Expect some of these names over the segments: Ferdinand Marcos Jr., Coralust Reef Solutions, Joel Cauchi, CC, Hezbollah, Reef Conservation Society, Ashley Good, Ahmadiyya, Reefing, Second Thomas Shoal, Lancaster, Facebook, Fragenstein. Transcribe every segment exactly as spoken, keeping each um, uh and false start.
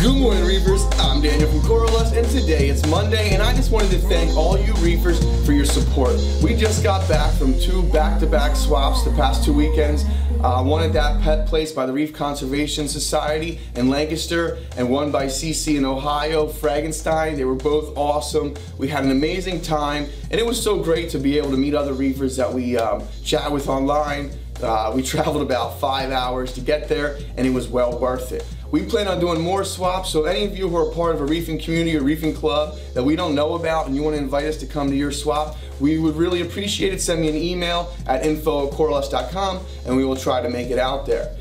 Good morning, reefers. I'm Daniel from Coralust, and today it's Monday, and I just wanted to thank all you reefers for your support. We just got back from two back-to-back swaps the past two weekends. Uh, one at that pet place by the Reef Conservation Society in Lancaster, and one by C C in Ohio, Fragenstein. They were both awesome. We had an amazing time, and it was so great to be able to meet other reefers that we um, chat with online. Uh, we traveled about five hours to get there, and it was well worth it. We plan on doing more swaps, so any of you who are part of a reefing community or reefing club that we don't know about and you want to invite us to come to your swap, we would really appreciate it. Send me an email at info at coralust dot com and we will try to make it out there.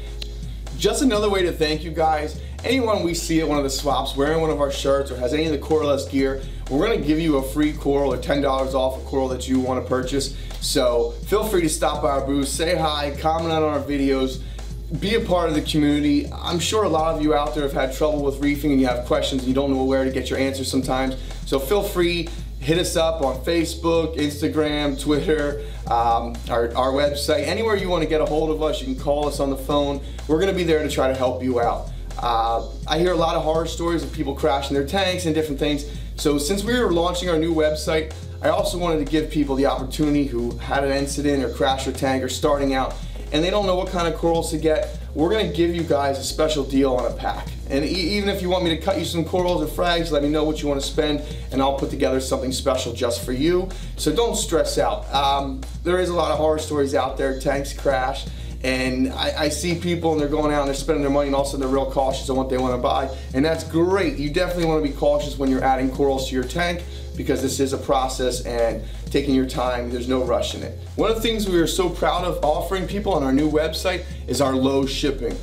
Just another way to thank you guys. Anyone we see at one of the swaps wearing one of our shirts or has any of the Coralust gear, we're going to give you a free coral or ten dollars off a coral that you want to purchase. So feel free to stop by our booth, say hi, comment on our videos, be a part of the community. I'm sure a lot of you out there have had trouble with reefing and you have questions and you don't know where to get your answers sometimes. So feel free, hit us up on Facebook, Instagram, Twitter, um, our, our website, anywhere you want to get a hold of us, you can call us on the phone. We're going to be there to try to help you out. Uh, I hear a lot of horror stories of people crashing their tanks and different things. So since we were launching our new website, I also wanted to give people the opportunity who had an incident or crashed their tank or starting out and they don't know what kind of corals to get. We're going to give you guys a special deal on a pack. And e even if you want me to cut you some corals or frags, let me know what you want to spend and I'll put together something special just for you. So don't stress out. Um, there is a lot of horror stories out there, tanks crash. And I, I see people and they're going out and they're spending their money and all of a sudden they're real cautious on what they want to buy. And that's great. You definitely want to be cautious when you're adding corals to your tank because this is a process and taking your time, there's no rush in it. One of the things we are so proud of offering people on our new website is our low shipping.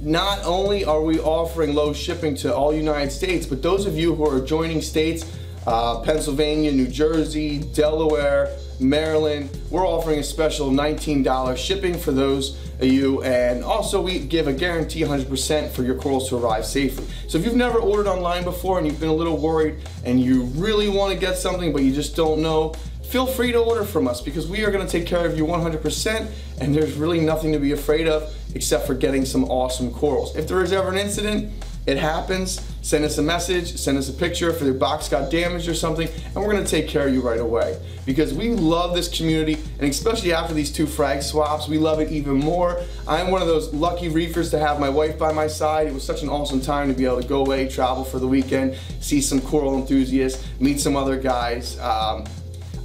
Not only are we offering low shipping to all United States, but those of you who are adjoining states, uh, Pennsylvania, New Jersey, Delaware, Maryland, we're offering a special nineteen dollar shipping for those of you, and also we give a guarantee one hundred percent for your corals to arrive safely. So if you've never ordered online before and you've been a little worried and you really want to get something but you just don't know, feel free to order from us because we are going to take care of you one hundred percent and there's really nothing to be afraid of except for getting some awesome corals. If there is ever an incident, it happens, send us a message, send us a picture if your box got damaged or something, and we're going to take care of you right away. Because we love this community, and especially after these two frag swaps, we love it even more. I'm one of those lucky reefers to have my wife by my side. It was such an awesome time to be able to go away, travel for the weekend, see some coral enthusiasts, meet some other guys. Um,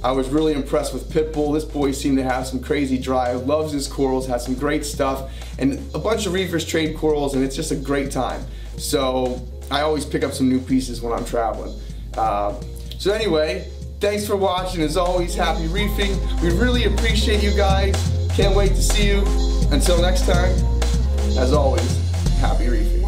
I was really impressed with Pitbull. This boy seemed to have some crazy drive, loves his corals, has some great stuff, and a bunch of reefers trade corals, and it's just a great time. So I always pick up some new pieces when I'm traveling. Uh, so anyway, thanks for watching. As always, happy reefing. We really appreciate you guys. Can't wait to see you. Until next time, as always, happy reefing.